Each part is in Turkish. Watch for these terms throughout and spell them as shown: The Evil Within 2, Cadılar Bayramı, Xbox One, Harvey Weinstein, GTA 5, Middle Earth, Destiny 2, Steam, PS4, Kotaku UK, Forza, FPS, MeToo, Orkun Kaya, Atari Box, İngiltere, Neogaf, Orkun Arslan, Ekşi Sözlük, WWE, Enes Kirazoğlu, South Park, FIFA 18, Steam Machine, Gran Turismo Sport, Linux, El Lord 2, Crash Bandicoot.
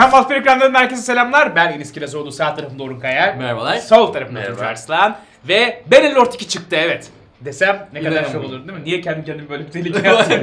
Efendim Alt Bir Ekran'dan herkese selamlar. Ben Enes Kirazoğlu, sağ tarafımda Orkun Kaya. Merhabalar. Sol tarafımda Orkun Arslan. Ve ben El Lord 2 çıktı, evet. Desem ne kadar şov olur değil mi? Niye kendi kendime böyle bir tehlike yaptım?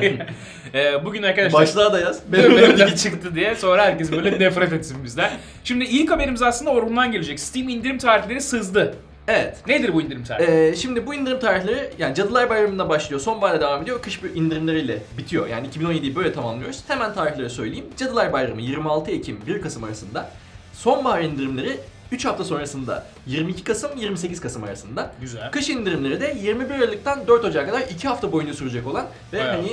Bugün arkadaşlar... Başlığa da yaz. Benim çıktı diye. Sonra herkes böyle nefret etsin bizden. Şimdi ilk haberimiz aslında Orkun'dan gelecek. Steam indirim tarihleri sızdı. Evet. Nedir bu indirim tarihleri? Şimdi bu indirim tarihleri yani Cadılar Bayramı'nda başlıyor, sonbaharda devam ediyor, kış indirimleriyle bitiyor. Yani 2017'yi böyle tamamlıyoruz. Hemen tarihleri söyleyeyim. Cadılar Bayramı 26 Ekim 1 Kasım arasında. Sonbahar indirimleri 3 hafta sonrasında 22 Kasım 28 Kasım arasında. Güzel. Kış indirimleri de 21 Aralık'tan 4 Ocak'a kadar 2 hafta boyunca sürecek olan ve bayağı. Hani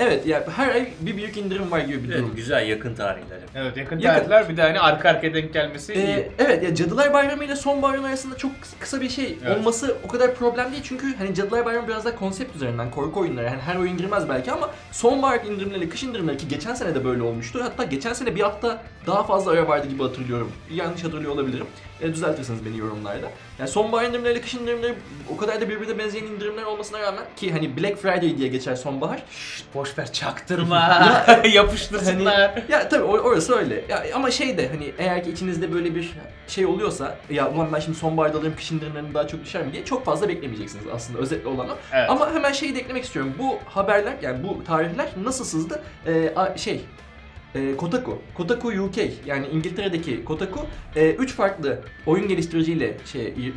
evet yani her ay bir büyük indirim var gibi bir durum. Evet, güzel yakın tarihleri. Evet yakın tarihler, bir de hani arka arkaya denk gelmesi iyi. Evet ya Cadılar Bayramı ile Sonbahar arasında çok kısa bir şey olması o kadar problem değil çünkü hani Cadılar Bayramı biraz daha konsept üzerinden korku oyunları, yani her oyun girmez belki ama sonbahar indirimleri, kış indirimleri ki geçen sene de böyle olmuştu. Hatta geçen sene bir hafta daha fazla ara vardı gibi hatırlıyorum. Yanlış hatırlıyor olabilirim. Düzeltirsiniz beni yorumlarda. Yani sonbahar indirimleriyle kış indirimleri o kadar da birbirine benzeyen indirimler olmasına rağmen ki hani Black Friday diye geçer sonbahar. Şşşt boşver çaktırma ya, yapıştırsınlar. Hani, ya tabii orası öyle. Ya, ama şey de hani eğer ki içinizde böyle bir şey oluyorsa ya ulan ben şimdi sonbaharda alayım kış indirimlerinden daha çok düşer mi diye çok fazla beklemeyeceksiniz aslında özetle olan o. Evet. Ama hemen şeyi de eklemek istiyorum. Bu haberler yani bu tarihler nasıl sızdı? Kotaku UK yani İngiltere'deki Kotaku 3 farklı oyun geliştiriciyle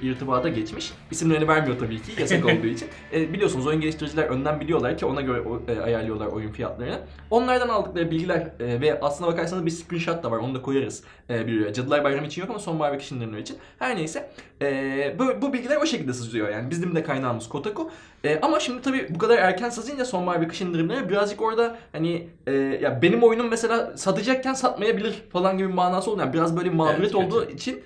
irtibata geçmiş. İsimlerini vermiyor tabii ki yasak olduğu için. Biliyorsunuz oyun geliştiriciler önden biliyorlar ki ona göre ayarlıyorlar oyun fiyatlarını. Onlardan aldıkları bilgiler ve aslına bakarsanız bir screenshot da var, onu da koyarız. Cadılar Bayramı için yok ama sonbahar ve kış indirimleri için. Her neyse bu bilgiler o şekilde sızıyor yani bizim de kaynağımız Kotaku. Ama şimdi tabii bu kadar erken sızınca sonbahar ve kış indirimleri birazcık orada hani ya benim oyunum mesela satacakken satmayabilir falan gibi bir manası oldu. Yani biraz böyle mağduriyet olduğu için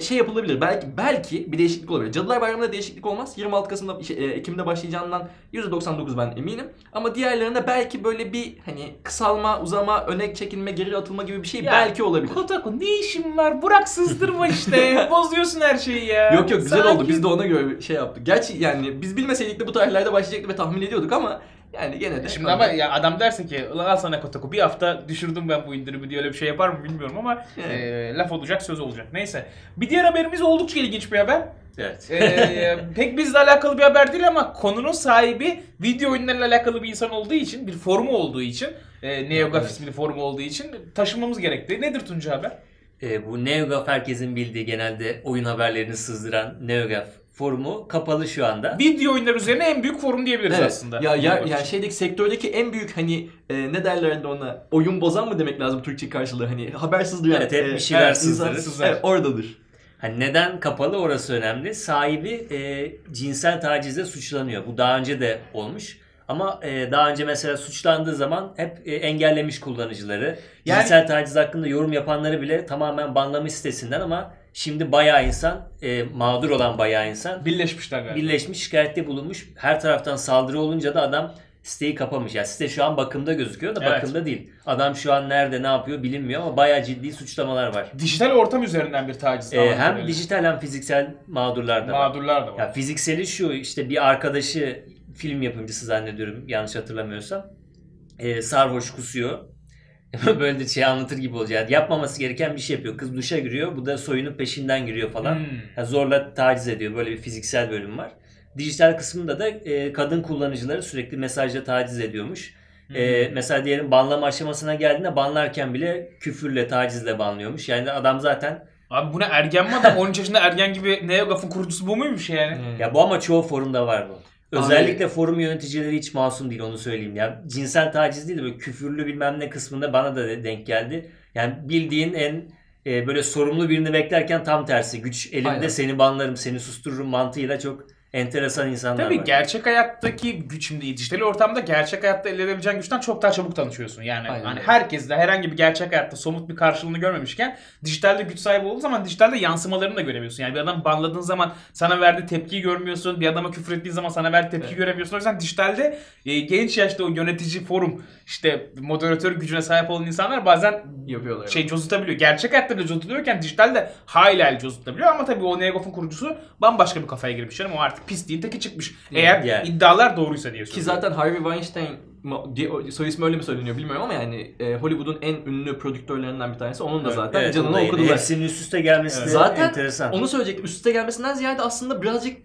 şey yapılabilir. Belki bir değişiklik olabilir. Cadılar Bayramı'nda değişiklik olmaz. 26 Kasım'da Ekim'de başlayacağından %99 ben eminim. Ama diğerlerinde belki böyle bir hani kısalma, uzama, öne çekilme, geri atılma gibi bir şey ya, belki olabilir. Kotaku ne işin var? Burak sızdırma işte. Bozuyorsun her şeyi ya. Yok güzel sanki... oldu. Biz de ona göre şey yaptık. Gerçi yani biz bilmeseydik de bu tarihlerde başlayacaktı ve tahmin ediyorduk ama yani gene de. Şimdi ama ya adam derse ki al sana Kotaku bir hafta düşürdüm ben bu indirimi diye, öyle bir şey yapar mı bilmiyorum ama laf olacak söz olacak. Neyse. Bir diğer haberimiz oldukça ilginç bir haber. Evet. Pek bizle alakalı bir haber değil ama konunun sahibi video oyunlarıyla alakalı bir insan olduğu için, bir forumu olduğu için, Neogaf isimli forumu olduğu için taşınmamız gerekti. Nedir Tunca haber? Bu Neogaf herkesin bildiği genelde oyun haberlerini sızdıran Neogaf forumu kapalı şu anda. Video oyunlar üzerine en büyük forum diyebiliriz aslında. Ya şeydeki sektördeki en büyük hani ne derlerdi ona? Oyun bozan mı demek lazım Türkçe karşılığı? Hani habersiz duyan. Evet, hep bir şeyler sızlar. Evet, oradadır. Hani neden kapalı orası önemli. Sahibi cinsel tacizle suçlanıyor. Bu daha önce de olmuş. Ama daha önce mesela suçlandığı zaman hep engellemiş kullanıcıları. Yani, cinsel taciz hakkında yorum yapanları bile tamamen banlamış sitesinden ama şimdi bayağı insan, mağdur olan bayağı insan birleşmişler galiba. Birleşmiş, şikayette bulunmuş. Her taraftan saldırı olunca da adam siteyi kapamış. Yani site şu an bakımda gözüküyor da bakımda değil. Adam şu an nerede, ne yapıyor bilinmiyor ama bayağı ciddi suçlamalar var. Dijital ortam üzerinden bir taciz. Hem böyle dijital hem fiziksel mağdurlar da var. Ya fizikseli şu işte bir arkadaşı, film yapımcısı zannediyorum yanlış hatırlamıyorsam, sarhoş kusuyor. Böyle de şey anlatır gibi olacak. Yani yapmaması gereken bir şey yapıyor. Kız duşa giriyor. Bu da soyunup peşinden giriyor falan. Yani zorla taciz ediyor. Böyle bir fiziksel bölüm var. Dijital kısmında da kadın kullanıcıları sürekli mesajla taciz ediyormuş. Mesela diyelim banlama aşamasına geldiğinde banlarken bile küfürle, tacizle banlıyormuş. Yani adam zaten... Abi buna ergen mi adam? 13 yaşında ergen gibi Neogaf'ın kurucusu bu muymuş yani? Ya bu ama çoğu forumda var bu. Özellikle forum yöneticileri hiç masum değil, onu söyleyeyim ya. Cinsel taciz değil de böyle küfürlü bilmem ne kısmında bana da denk geldi. Yani bildiğin en böyle sorumlu birini beklerken tam tersi. Güç elimde, seni banlarım, seni sustururum mantığıyla çok enteresan insanlar var. Tabii gerçek hayattaki güç, şimdi dijital ortamda gerçek hayatta elde edebileceğin güçten çok daha çabuk tanışıyorsun. Yani hani herkesle herhangi bir gerçek hayatta somut bir karşılığını görmemişken dijitalde güç sahibi olduğu zaman dijitalde yansımalarını da göremiyorsun. Yani bir adam banladığın zaman sana verdiği tepkiyi görmüyorsun. Bir adama küfür ettiğin zaman sana verdiği tepkiyi göremiyorsun. O yüzden dijitalde genç yaşta o yönetici, forum, işte moderatör gücüne sahip olan insanlar bazen yapıyorlar. Cozutabiliyor. Gerçek hayatta bile cozutuluyorken dijitalde hayli cozutabiliyor ama tabii o Neogaf'ın kurucusu bambaşka bir kafaya girmiş. Yani o artık pisliğin teki çıkmış. Eğer iddialar doğruysa diyorsun. Ki zaten Harvey Weinstein soy ismi öyle mi söyleniyor bilmiyorum ama yani Hollywood'un en ünlü prodüktörlerinden bir tanesi. Onun da zaten canını okudular. Hepsinin üst üste gelmesi zaten enteresan. Onu söyleyecektim. Üst üste gelmesinden ziyade aslında birazcık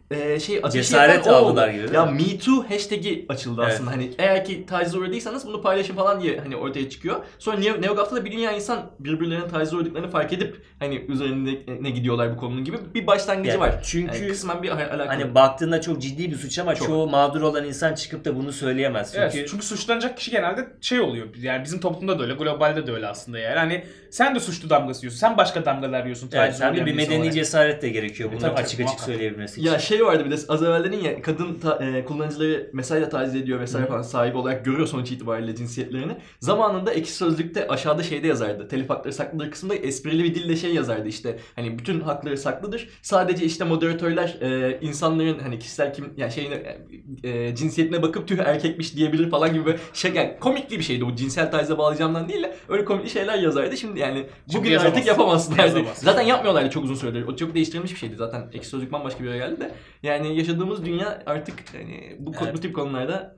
cesaret aldılar gibi. Ya MeToo hashtag'i açıldı aslında. Hani eğer ki tacize uğradıysanız bunu paylaşın falan diye hani ortaya çıkıyor. Sonra Neogaf'ta da bir dünya insan birbirlerinin tacize uğradıklarını fark edip hani üzerine gidiyorlar bu konunun gibi bir başlangıcı var. Çünkü yani kısmen bir alakalı. Hani baktığında çok ciddi bir suç ama çoğu mağdur olan insan çıkıp da bunu söyleyemez. Çünkü suçlanacak kişi genelde şey oluyor. Yani bizim toplumda da öyle, globalde de öyle aslında yani. Hani sen de suçlu damgası yiyorsun. Sen başka damgalar yiyorsun. Sen de bir medeni cesaret de gerekiyor bunu açık söyleyebilmesi için. Ya şey vardı bir de az evvel dedin ya kadın kullanıcıları mesajla taciz ediyor vesaire falan sahibi olarak görüyor sonuç itibariyle cinsiyetlerini. Zamanında Ekşi Sözlük'te aşağıda şeyde yazardı. Telif hakları saklıdır kısmında esprili bir dille şey yazardı işte. Hani bütün hakları saklıdır. Sadece işte moderatörler insanların hani kişisel kim yani şeyine cinsiyetine bakıp tüh erkekmiş diyebilir falan gibi şaka yani komikli bir şeydi bu cinsel tacize bağlayacağımdan değil de öyle komikli şeyler yazardı. Şimdi yani bugün artık yapamazsınlar. Zaten yapmıyorlardı çok uzun süredir. O çok değiştirilmiş bir şeydi zaten. Ekşi Sözlük bambaşka bir yere geldi de. Yani yaşadığımız dünya artık yani bu tip konularda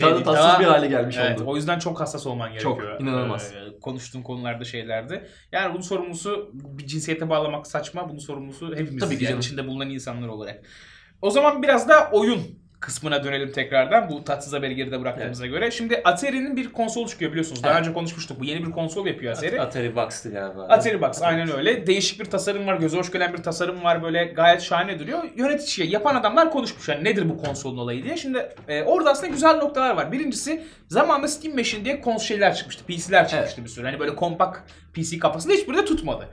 daha da tatsız bir hale gelmiş oldu. O yüzden çok hassas olman gerekiyor. Çok inanılmaz. Konuştuğun konularda şeylerde. Yani bunun sorumlusu bir cinsiyete bağlamak saçma. Bunun sorumlusu hepimiz yani içinde bulunan insanlar olarak. O zaman biraz da oyun kısmına dönelim tekrardan. Bu tatsız haberi geride bıraktığımıza göre. Şimdi Atari'nin bir konsolu çıkıyor biliyorsunuz. Daha önce konuşmuştuk. Bu yeni bir konsol yapıyor Atari. Atari Box'tı galiba. Atari Box aynen öyle. Değişik bir tasarım var. Göze hoş gelen bir tasarım var. Böyle gayet şahane duruyor. Yöneticiye yapan adamlar konuşmuş. Yani nedir bu konsolun olayı diye. Şimdi orada aslında güzel noktalar var. Birincisi zamanında Steam Machine diye konsollar çıkmıştı. PC'ler çıkmıştı bir sürü. Hani böyle kompakt PC kafasında hiçbiri de tutmadı.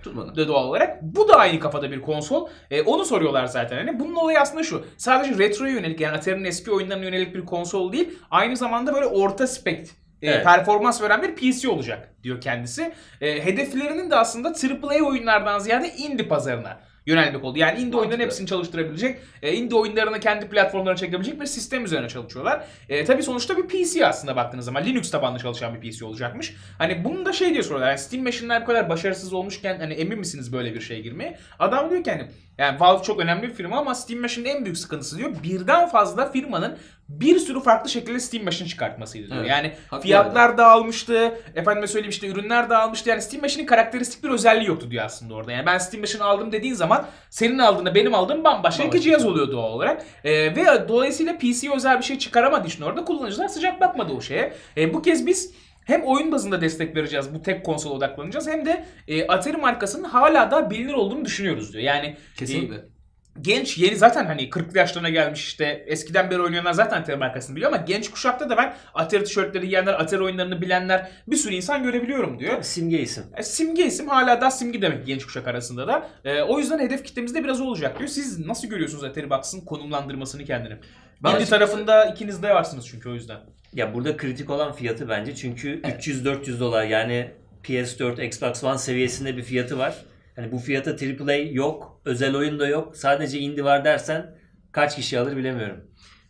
Doğal olarak. Bu da aynı kafada bir konsol. Onu soruyorlar zaten. Hani bunun olayı aslında şu. Sadece retroya yönelik yani Atari'nin eski oyunlarına yönelik bir konsol değil. Aynı zamanda böyle orta spek performans veren bir PC olacak diyor kendisi. Hedeflerinin de aslında AAA oyunlardan ziyade indie pazarına yönelmek oldu. Yani indie oyunların hepsini çalıştırabilecek, indie oyunlarını kendi platformlarına çekebilecek bir sistem üzerine çalışıyorlar. Tabii sonuçta bir PC aslında baktığınız zaman. Linux tabanlı çalışan bir PC olacak'mış. Hani bunu da şey diye soruyorlar. Yani Steam Machine'ler bu kadar başarısız olmuşken hani emin misiniz böyle bir şeye girmeye? Adam diyor ki hani yani Valve çok önemli bir firma ama Steam Machine'in en büyük sıkıntısı diyor birden fazla firmanın bir sürü farklı şekilde Steam Machine çıkartmasıydı diyor. Yani fiyatlar dağılmıştı, efendime söyleyeyim işte ürünler dağılmıştı. Yani Steam Machine'in karakteristik bir özelliği yoktu diyor aslında orada. Yani ben Steam Machine aldım dediğin zaman senin aldığında benim aldığım bambaşka iki cihaz oluyor doğal olarak. Ve dolayısıyla PC'ye özel bir şey çıkaramadığı için orada kullanıcılar sıcak bakmadı o şeye. Bu kez biz hem oyun bazında destek vereceğiz, bu tek konsola odaklanacağız hem de Atari markasının hala da bilinir olduğunu düşünüyoruz diyor. Yani kesinlikle. Genç yeni zaten hani 40 yaşlarına gelmiş işte eskiden beri oynayanlar zaten Atari markasını biliyor ama genç kuşakta da ben Atari tişörtleri giyenler, Atari oyunlarını bilenler bir sürü insan görebiliyorum diyor. Simge isim. Simge isim hala da simge demek genç kuşak arasında da. O yüzden hedef kitlemiz de biraz olacak diyor. Siz nasıl görüyorsunuz Atari Box'ın konumlandırmasını kendini? Bence tarafında ikiniz de varsınız çünkü o yüzden. Ya burada kritik olan fiyatı bence çünkü $300-400 yani PS4, Xbox One seviyesinde bir fiyatı var. Hani bu fiyata AAA yok, özel oyun da yok, sadece indie var dersen kaç kişi alır bilemiyorum.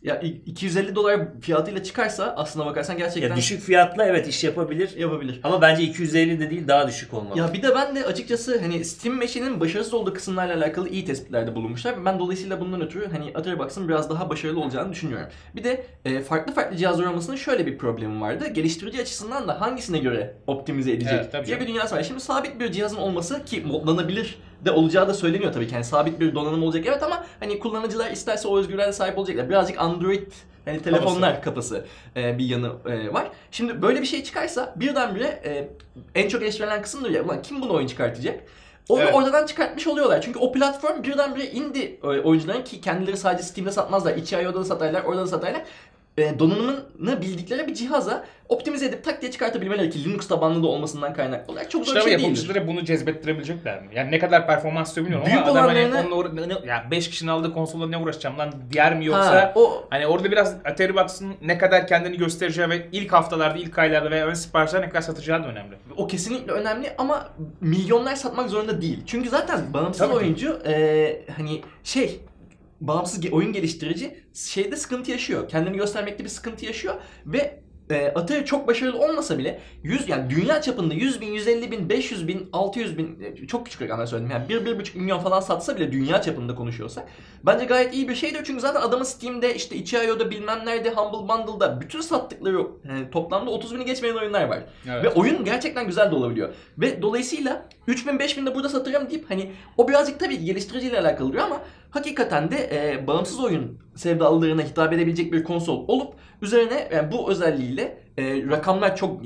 Ya $250 fiyatıyla çıkarsa aslına bakarsan gerçekten... Ya düşük fiyatla evet iş yapabilir. Yapabilir. Ama bence 250 de değil daha düşük olmalı. Ya bir de ben de açıkçası hani Steam Machine'in başarısız olduğu kısımlarla alakalı iyi tespitlerde bulunmuşlar. Ben dolayısıyla bundan ötürü hani Atari Box'ın biraz daha başarılı olacağını düşünüyorum. Bir de farklı farklı cihazlar olmasının şöyle bir problemi vardı. Geliştirici açısından da hangisine göre optimize edecek diye bir dünyası var. Şimdi sabit bir cihazın olması ki modlanabilir de olacağı da söyleniyor tabii ki. Yani sabit bir donanım olacak evet ama hani kullanıcılar isterse o özgürlüğe sahip olacaklar. Birazcık Android hani telefonlar kafası bir yanı var. Şimdi böyle bir şey çıkarsa birdenbire en çok eleştirilen kısım da ulan kim bunu oyun çıkartacak? Onu oradan çıkartmış oluyorlar. Çünkü o platform birdenbire indie oyuncuların ki kendileri sadece Steam'de satmazlar. itch.io'da da satarlar, orada da satarlar. Donanımını bildikleri bir cihaza optimize edip tak diye çıkartabilmeleri ki Linux tabanlı da olmasından kaynaklı olarak çok zor bir şey değil. Yapımcılara bunu cezbettirebilecekler mi? Yani ne kadar performans bilmiyorum ama adam hani yani 5 kişinin aldığı konsolla ne uğraşacağım lan diğer mi yoksa hani orada biraz Atari Box'ın ne kadar kendini göstereceği ve ilk haftalarda, ilk aylarda veya ön siparişler ne kadar satacağı da önemli. O kesinlikle önemli ama milyonlar satmak zorunda değil. Çünkü zaten bağımsız oyuncu hani şey bağımsız oyun geliştirici şeyde sıkıntı yaşıyor. Kendini göstermekte bir sıkıntı yaşıyor ve Atari çok başarılı olmasa bile yani dünya çapında 100 bin, 150 bin, 500 bin, 600 bin çok küçük rakamlar söyledim. Yani 1-1,5 milyon falan satsa bile dünya çapında konuşuyorsa bence gayet iyi bir şeydir. Çünkü zaten adamın Steam'de, işte itch.io'da, bilmem nerede, Humble Bundle'da bütün sattıkları yani toplamda 30 bini geçmeyen oyunlar var. Evet. Ve oyun gerçekten güzel de olabiliyor. Ve dolayısıyla 3 bin, 5 bin de burada satırım deyip hani o birazcık tabii ki geliştiriciyle alakalı oluyor ama hakikaten de bağımsız oyun sevdalılarına hitap edebilecek bir konsol olup üzerine yani bu özelliğiyle rakamlar çok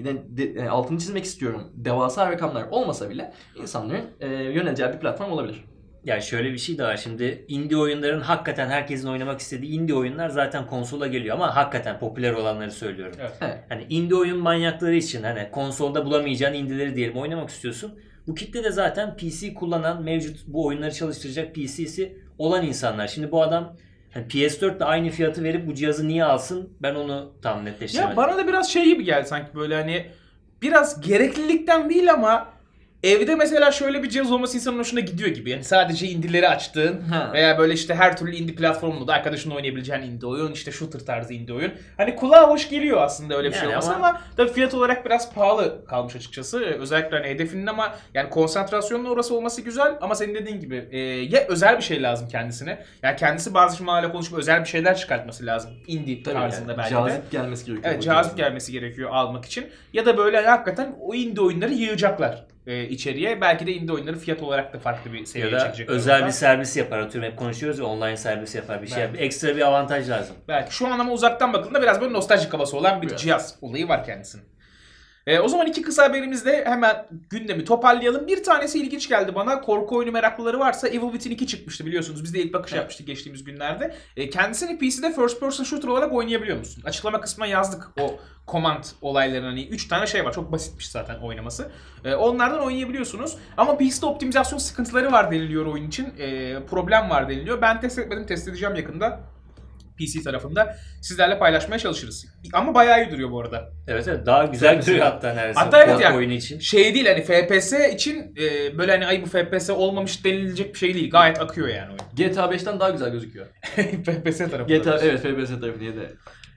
altını çizmek istiyorum. Devasa rakamlar olmasa bile insanların yöneleceği bir platform olabilir. Yani şöyle bir şey de var şimdi indie oyunların hakikaten herkesin oynamak istediği indie oyunlar zaten konsola geliyor ama hakikaten popüler olanları söylüyorum. Evet. Hani indie oyun manyakları için hani konsolda bulamayacağın indie'leri diyelim oynamak istiyorsun. Bu kitle de zaten PC kullanan mevcut bu oyunları çalıştıracak PC'si olan insanlar. Şimdi bu adam yani PS4 ile aynı fiyatı verip bu cihazı niye alsın ben onu tam netleştiremedim. Ya bana da biraz şey gibi geldi sanki böyle hani biraz gereklilikten değil ama evde mesela şöyle bir cihaz olması insanın hoşuna gidiyor gibi. Yani sadece indileri açtığın veya böyle işte her türlü indie platformunda da arkadaşınla oynayabileceğin indie oyun, işte shooter tarzı indie oyun. Hani kulağa hoş geliyor aslında öyle bir yani şey olmasa ama tabii fiyat olarak biraz pahalı kalmış açıkçası. Özellikle hani hedefinin ama yani konsantrasyonla orası olması güzel ama senin dediğin gibi ya özel bir şey lazım kendisine. Yani kendisi bazı firmalarla konuşup özel bir şeyler çıkartması lazım indie tarzında yani, belki cazip de. Cazip gelmesi gerekiyor. Evet cazip gelmesi gerekiyor almak için ya da böyle hakikaten o indie oyunları yığacaklar içeriye. Belki de indie oyunları fiyat olarak da farklı bir seviyeye çekecek. Özel bir servis yapar. Atıyorum hep konuşuyoruz ya online servis yapar bir şey. Belki. Ekstra bir avantaj lazım. Belki şu an ama uzaktan bakıldığında biraz böyle nostaljik havası olan bir cihaz olayı var kendisinin. O zaman iki kısa haberimizde hemen gündemi toparlayalım. Bir tanesi ilginç geldi bana. Korku oyunu meraklıları varsa Evil Within 2 çıkmıştı biliyorsunuz. Biz de ilk bakış yapmıştık geçtiğimiz günlerde. Kendisini PC'de first person shooter olarak oynayabiliyor musun? Açıklama kısmına yazdık o command olaylarını. Hani 3 tane şey var. Çok basitmiş zaten oynaması. Onlardan oynayabiliyorsunuz. Ama PC'de optimizasyon sıkıntıları var deniliyor oyun için. Problem var deniliyor. Ben test etmedim. Test edeceğim yakında. PC tarafında sizlerle paylaşmaya çalışırız. Ama bayağı iyi duruyor bu arada. Evet evet daha güzel duruyor hatta neredeyse. Hatta evet yani oyun için. Şey değil hani FPS için böyle hani ay bu FPS olmamış denilecek bir şey değil. Gayet akıyor yani oyun. GTA 5'ten daha güzel gözüküyor. FPS tarafında. Evet FPS tarafında da.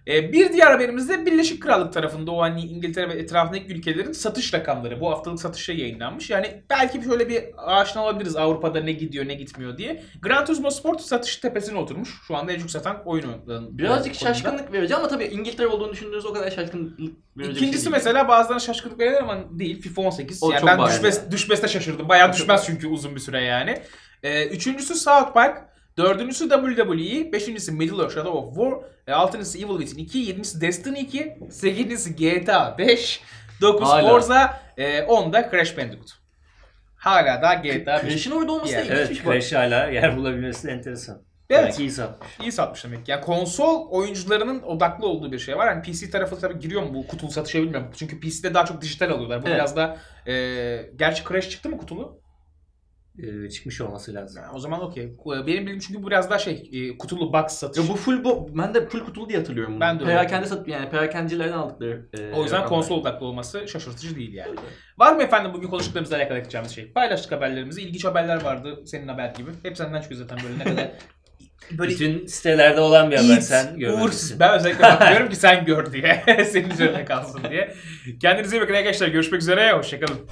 Bir diğer haberimizde Birleşik Krallık tarafında o hani İngiltere ve etrafındaki ülkelerin satış rakamları bu haftalık satışa yayınlanmış. Yani belki şöyle bir aşina olabiliriz Avrupa'da ne gidiyor ne gitmiyor diye. Gran Turismo Sport satış tepesine oturmuş. Şu anda en çok satan oyunun. Birazcık şaşkınlık verici ama tabii İngiltere olduğunu düşündüğünüz o kadar şaşkınlık verici. İkincisi şey mesela bazılarına şaşkınlık verir ama değil. FIFA 18. Yani ben düşmesine şaşırdım. Bayağı düşmez çünkü uzun bir süre yani. Üçüncüsü South Park. Dördüncüsü WWE, beşincisi Middle Earth of War, altıncısı Evil Within 2, yedincisi Destiny 2, sekizincisi GTA 5, 9 Forza, 10 da Crash Bandicoot. Hala daha GTA 5. Crash'in orada olması da ilginç. Evet, Crash hala yer bulabilmesi enteresan. Evet. Belki iyi satmış. İyi satmış demek ki. Yani konsol oyuncularının odaklı olduğu bir şey var. Yani PC tarafı tabii giriyor mu bu kutulu satışa bilmiyorum. Çünkü PC'de daha çok dijital alıyorlar. Bu biraz da... gerçi Crash çıktı mı kutulu? Çıkmış olması lazım. O zaman okey. Benim bildiğim çünkü biraz daha kutulu box satış. Bu full ben de full kutulu diye hatırlıyorum bunu. Ben de. Perakende yani perakendilerden aldıkları. O yüzden konsol odaklı olması şaşırtıcı değil yani. Var mı efendim bugün konuştuklarımızla alakalı yapacağımız şey? Paylaştık haberlerimizi. İlginç haberler vardı senin haber gibi. Hep senden çıkıyor zaten böyle ne kadar. Böyle bütün sitelerde olan bir haber sen görmüşsün. Ben özellikle bakıyorum ki sen gör diye. Senin üzerine kalsın diye. Kendinize iyi bakın arkadaşlar. Görüşmek üzere. Hoşçakalın.